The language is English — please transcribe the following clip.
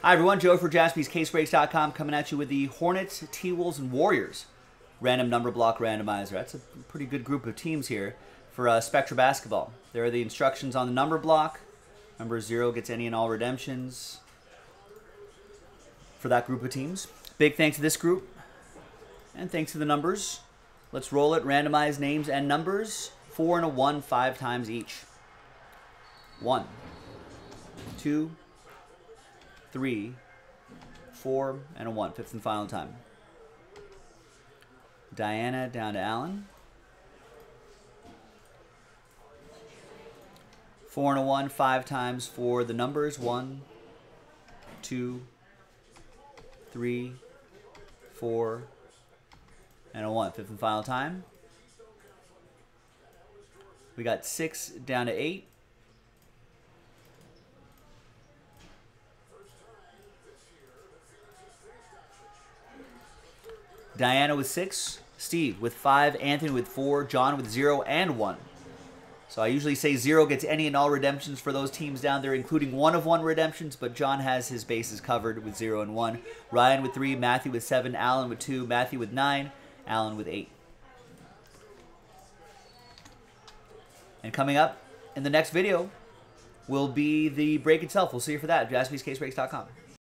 Hi everyone, Joe for JaspysCaseBreaks.com coming at you with the Hornets, T-Wolves, and Warriors random number block randomizer. That's a pretty good group of teams here for Spectra Basketball. There are the instructions on the number block. Number 0 gets any and all redemptions for that group of teams. Big thanks to this group and thanks to the numbers. Let's roll it, randomize names and numbers. 4 and a 1, 5 times each. 1, 2, 3, 4, and a 1. Fifth and final time. Diana down to Allen. 4 and a 1, 5 times for the numbers. 1, 2, 3, 4, and a 1. Fifth and final time. We got 6 down to 8. Diana with 6, Steve with 5, Anthony with 4, John with 0 and 1. So I usually say 0 gets any and all redemptions for those teams down there, including 1 of 1 redemptions, but John has his bases covered with 0 and 1. Ryan with 3, Matthew with 7, Allen with 2, Matthew with 9, Allen with 8. And coming up in the next video will be the break itself. We'll see you for that. JaspysCaseBreaks.com.